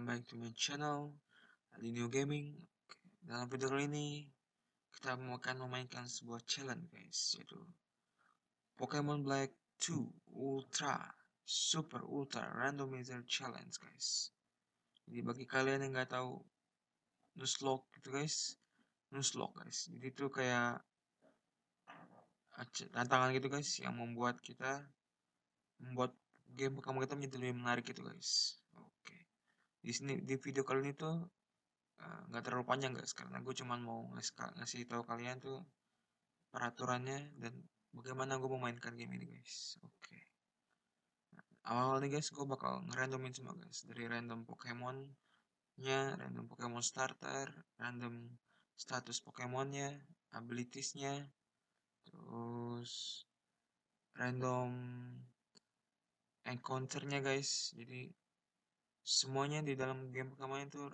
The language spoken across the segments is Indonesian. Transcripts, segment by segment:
welcome back to my channel Addyneo Gaming. Dalam video kali ini kita akan memainkan sebuah challenge guys, yaitu Pokemon Black 2 Super Ultra Randomizer Challenge guys. Jadi bagi kalian yang nggak tahu Nuzlocke gitu guys, jadi itu kayak tantangan gitu guys yang membuat kita game Pokemon kita menjadi lebih menarik gitu guys. Oke. Di sini di video kali ini tuh nggak terlalu panjang guys, karena gue cuman mau ngasih tahu kalian tuh peraturannya dan bagaimana gue memainkan game ini guys. Oke. Nah, awal nih guys gue bakal ngerandomin semua guys, dari random Pokemon-nya, random Pokemon starter, random status Pokemon-nya, abilities-nya, terus random encounter-nya guys. Jadi semuanya di dalam game Pokemon itu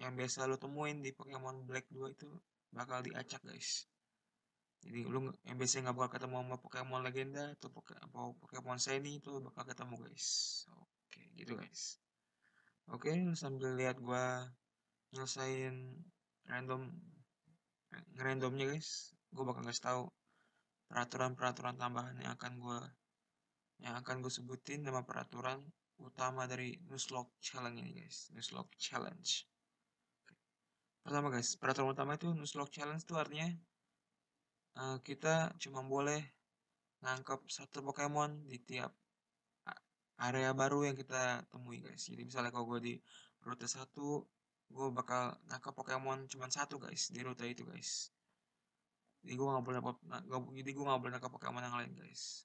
yang biasa lo temuin di Pokemon Black 2 itu bakal diacak guys. Jadi lo yang biasanya nggak bakal ketemu sama Pokemon legenda atau Pokemon shiny itu bakal ketemu guys. Oke gitu guys. Oke, sambil lihat gua nyelesain ngerandomnya guys, gua bakal ngasih tahu peraturan-peraturan tambahan yang akan gue sebutin, nama peraturan utama dari Nuzlocke Challenge ini guys, Nuzlocke Challenge. Pertama guys, peraturan utama itu Nuzlocke Challenge itu artinya kita cuma boleh nangkap satu Pokemon di tiap area baru yang kita temui guys. Jadi misalnya kalau gue di rute 1, gue bakal nangkap Pokemon cuma satu guys di rute itu guys. Jadi gue nggak boleh nangkap Pokemon yang lain guys.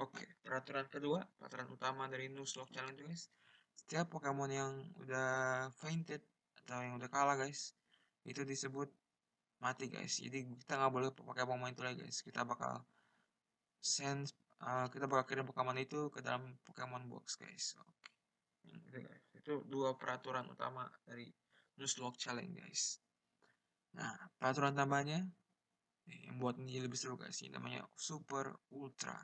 Oke, peraturan kedua, peraturan utama dari Nuzlocke Challenge guys, setiap Pokemon yang udah fainted atau yang udah kalah guys, itu disebut mati guys. Jadi kita nggak boleh pakai Pokemon itu lagi guys. Kita bakal kirim Pokemon itu ke dalam Pokemon box guys. Oke, itu guys, itu dua peraturan utama dari Nuzlocke Challenge guys. Nah, peraturan tambahnya yang buat ini lebih seru guys, ini namanya Super Ultra.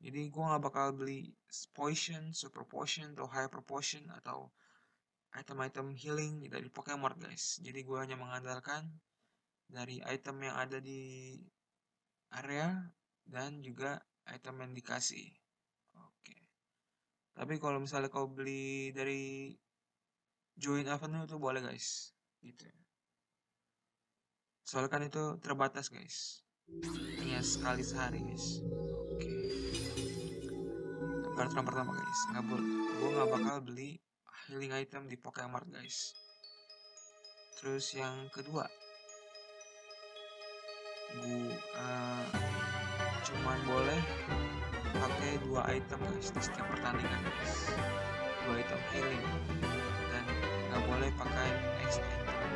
Jadi gue gak bakal beli potion, super potion, atau hyper potion, atau item-item healing dari Pokemon guys. Jadi gue hanya mengandalkan dari item yang ada di area dan juga item yang dikasih. Oke. Tapi kalau misalnya kau beli dari Join Avenue itu boleh guys. Gitu. Soalnya kan itu terbatas guys. Hanya sekali sehari guys. Oke. Peraturan pertama guys, gue gak bakal beli healing item di Pokemon guys. Terus yang kedua, gue cuman boleh pakai 2 item guys di setiap pertandingan guys, 2 item healing, dan gak boleh pakai next item.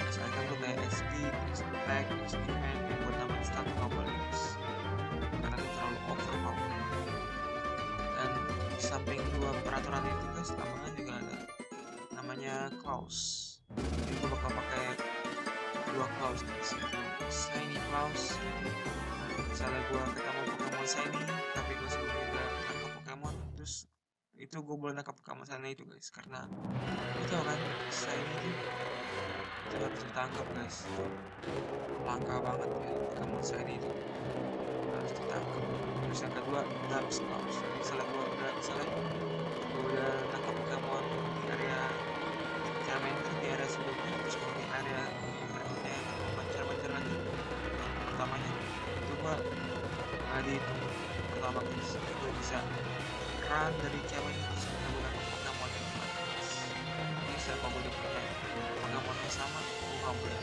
Next item tuh kayak XP, next attack, next defense, yang buat nambahin stat gak boleh guys, karena itu terlalu overpower. Di samping dua peraturan itu guys, tambahan juga ada namanya Klaus. Jadi gue bakal pakai 2 Klaus guys, yaitu shiny Klaus. Misalnya gue ketemu Pokemon shiny tapi gue sebelumnya udah nangkap Pokemon, terus itu gue boleh nangkap Pokemon shiny itu guys, karena gue tau kan shiny itu harus ditangkap guys, langka banget ya Pokemon shiny itu harus ditangkap. Terus yang kedua, Dupes Klaus. Misalnya gue udah tangkap Pokemon di area cermin itu, di area sebelumnya, terus kalau di area berikutnya bancar-bancar lagi yang pertamanya itu gue di pertama guys, jadi gue bisa run dari cermin itu sampai gue nangkap Pokemon yang pertama guys. Ini siapa gue udah punya Pokemon yang sama, gue gak boleh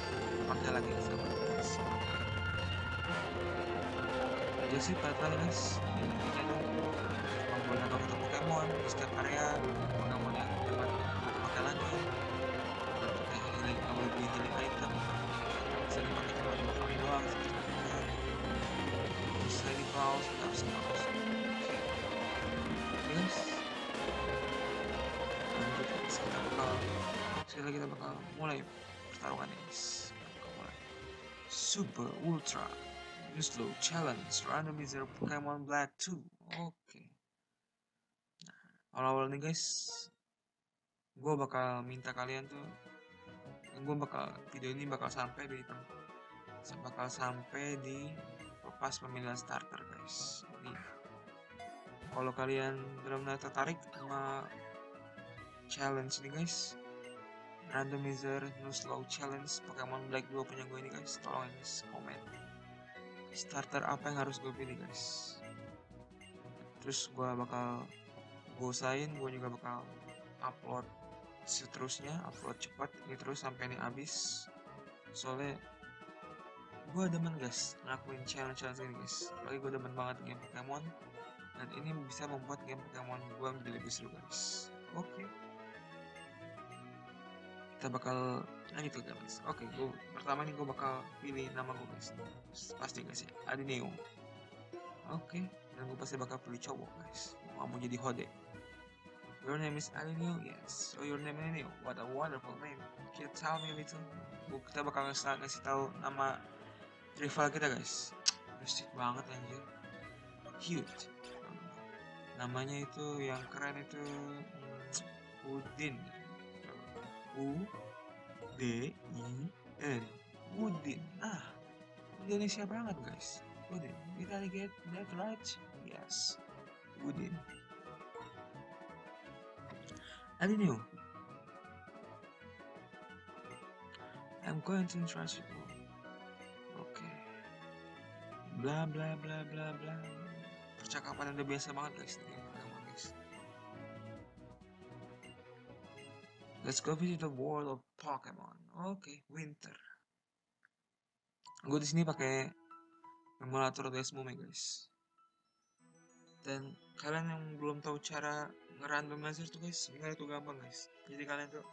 pakai lagi yang sama guys. Aja sih peraturan guys, ini kita boleh nangkap satu Pokemon di setiap area, Pokemon yang dapat pakai lagi, dan pakai healing, nggak boleh beli healing item, bisa dipakai cuma 2 kali doang, bisa di pause, nggak bisa pause. Yes, lanjut guys, kita bakal mulai pertarungan guys, kita mulai Super Ultra Nuzlocke Challenge Randomizer Pokemon Black 2. Oke. Awal-awal nih guys, gue bakal minta kalian tuh, gue bakal video ini bakal sampai di lepas pemilihan starter guys. Jadi kalau kalian benar-benar tertarik sama challenge ini guys, randomizer Nuzlocke challenge Pokemon Black 2 punya gue ini guys, tolong guys komen starter apa yang harus gue pilih guys. Terus gue bakal gosain, gue juga bakal upload seterusnya, upload cepat ini terus sampai ini habis. Soalnya gue demen guys ngelakuin challenge ini guys, apalagi gue demen banget game Pokemon, dan ini bisa membuat game Pokemon gue menjadi lebih seru guys. Oke, kita bakal lanjut ke guys. Oke, gue pertama nih gue bakal pilih nama gue guys, pasti guys ya, Addyneo. Oke, dan gue pasti bakal pilih cowok guys, gue gak mau jadi hode. Your name is Addyneo, yes. Oh, your name is Addyneo. What a wonderful name. Can you tell me little? Kita bakal ngasih tahu nama rival kita guys. Berisik banget anjir. Cute. Namanya itu yang keren itu Udin. U-D-I-N. Udin. Ah, Indonesia banget guys. Udin. Did I get that right? Yes. Udin. Addyneo, I'm going to transfer. Okay. Blah blah blah blah blah. Percakapan udah biasa banget guys. Let's go visit the world of Pokemon. Okay, winter. Gue di sini pakai emulator DS Mome guys. Dan kalian yang belum tahu cara ngerandomizer tuh guys, sebenarnya itu gampang guys. Jadi kalian tuh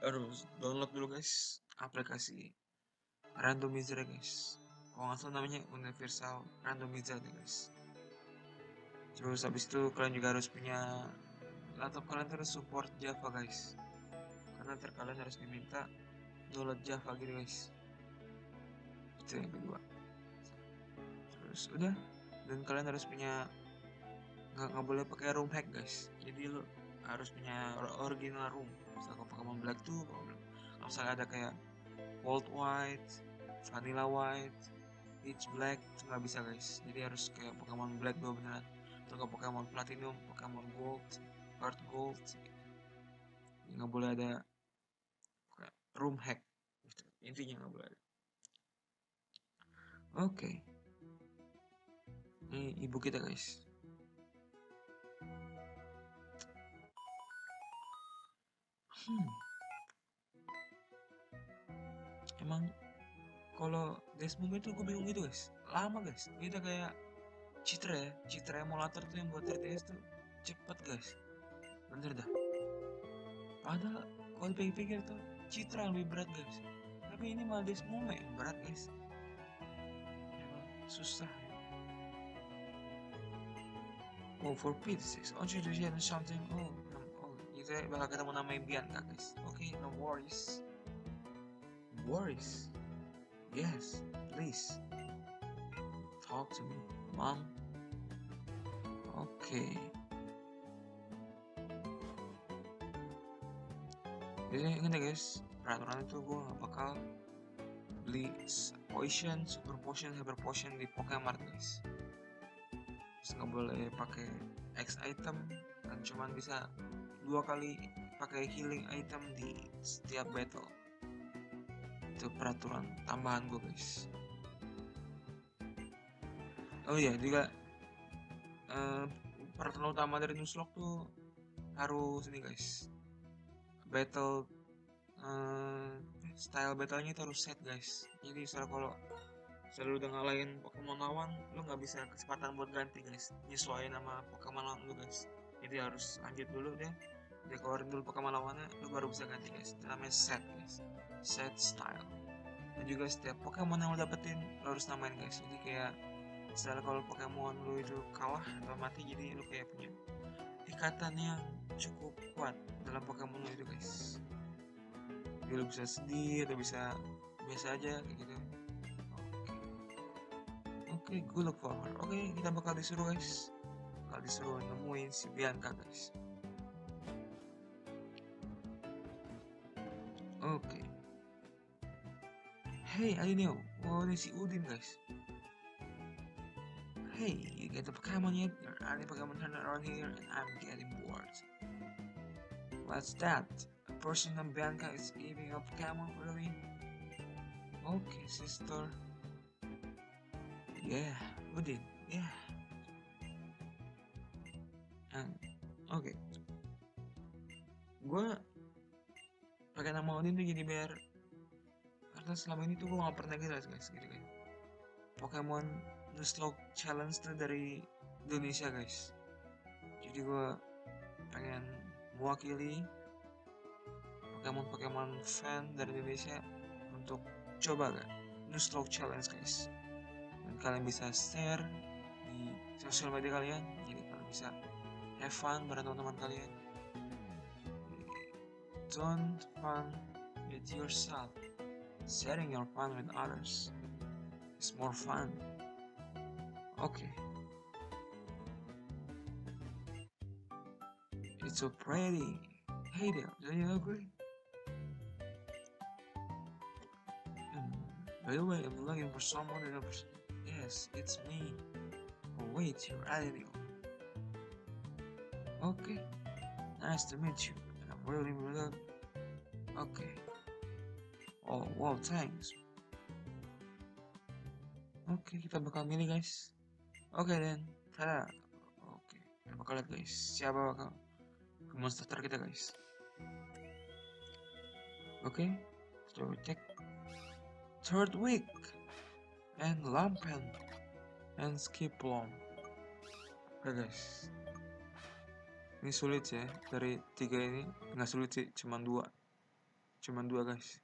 harus download dulu guys aplikasi randomizer guys. Kalau nggak salah namanya universal randomizer guys. Terus habis itu kalian juga harus punya laptop, kalian terus support Java guys. Karena kalian harus diminta download Java gitu guys. Itu yang kedua. Terus udah, dan kalian harus punya, nggak boleh pakai room hack guys. Jadi lo harus punya original room. Misalnya Pokemon Black 2, misalnya ada kayak Gold White, Vanilla White, Peach Black, itu nggak bisa guys. Jadi harus kayak Pokemon Black 2 beneran, atau ke Pokemon Platinum, Pokemon Gold, Heart Gold. Nggak boleh ada room hack gitu. Intinya nggak boleh ada. Oke. Ini ibu kita guys. Emang kalau Desmond itu gue bingung gitu guys. Lama guys. Kita kayak Citra ya. Citra emulator tuh yang buat 3DS tuh cepet guys. Bener dah. Padahal kalau dipikir-pikir tuh Citra lebih berat guys. Tapi ini malah Desmond yang berat guys. Emang susah. Oh, for Pete's sake, aren't you doing something? Oh, itu bakal ketemu namanya Bianca guys. Okay, no worries. Worries? Yes, please. Talk to me, mom. Okay. Jadi ini guys, peraturan itu gue gak bakal beli potion, super potion, hyper potion di Pokemon guys. Nggak boleh pakai X item, dan cuman bisa 2 kali pakai healing item di setiap battle. Itu peraturan tambahan gue guys. Oh iya juga, peraturan utama dari Nuzlocke tuh harus ini guys, battle style battlenya itu harus set guys. Jadi kalau selalu udah ngalahin Pokemon lawan, lu nggak bisa kesempatan buat ganti guys, nyesuaiin sama Pokemon lawan lu guys. Jadi harus lanjut dulu deh, dia keluarin dulu Pokemon lawannya, lu baru bisa ganti guys. Itu namanya set guys, set style. Dan juga setiap Pokemon yang lu dapetin, lu harus namain guys. Jadi kayak misalnya kalau Pokemon lu itu kalah atau mati, jadi lu kayak punya ikatan yang cukup kuat dalam Pokemon lu itu guys. Jadi lu bisa sedih atau bisa biasa aja kayak gitu. Oke, gue look forward. Oke, kita bakal disuruh guys. Bakal disuruh nemuin si Bianca guys. Oke. Hey Addyneo, wawanin si Udin guys. Hey, you get the Pokemon yet? There are any Pokemon hunter around here and I'm getting bored. What's that? A person named Bianca is giving up Pokemon, really? Okay, sister. Yeah, Udin, yeah. And, oke. Gue pakai nama Udin tuh jadi biar, karena selama ini tuh gue gak pernah jelas guys, gitu kan. Pokemon Nuzlocke Challenge tuh dari Indonesia guys. Jadi gue pengen mewakili Pokemon fan dari Indonesia untuk coba gak Nuzlocke Challenge guys. Dan kalian bisa share di sosial media kalian, jadi kalian bisa have fun bareng teman-teman kalian. Don't fun with yourself. Sharing your fun with others is more fun. Okay. It's so pretty. Hey there, do you agree? By the way, I'm looking for someone in a person. Yes, it's me. Oh wait, you're Addyneo. Okay. Nice to meet you. I'm really glad. Okay. Oh wow, thanks. Oke, kita bakal milih guys. Oke dan tada. Oke, kita bakal lihat guys siapa bakal monster kita guys. Oke, coba cek. Third week and Lampent and Skiploom. Oke guys, ini sulit ya, dari tiga ini nggak sulit sih, cuman dua guys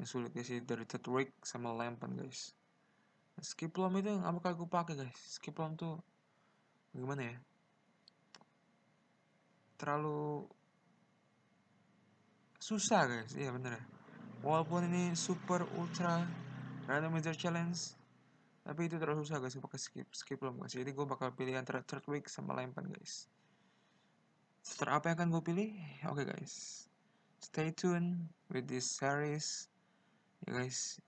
yang sulit guys, dari Third Week sama Lampent guys. Skiploom itu yang bakal gue pakai guys. Skiploom tuh gimana ya, terlalu susah guys, iya bener ya. Walaupun ini Super Ultra Randomizer Challenge, tapi itu terlalu susah guys pakai Skiploom guys. Jadi gue bakal pilih antara Third Week sama Lampent guys. Setelah apa yang akan gue pilih? Oke guys, stay tuned with this series ya guys.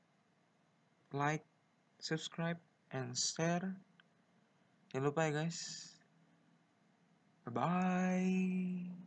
Like, subscribe and share. Jangan lupa ya guys. Bye bye.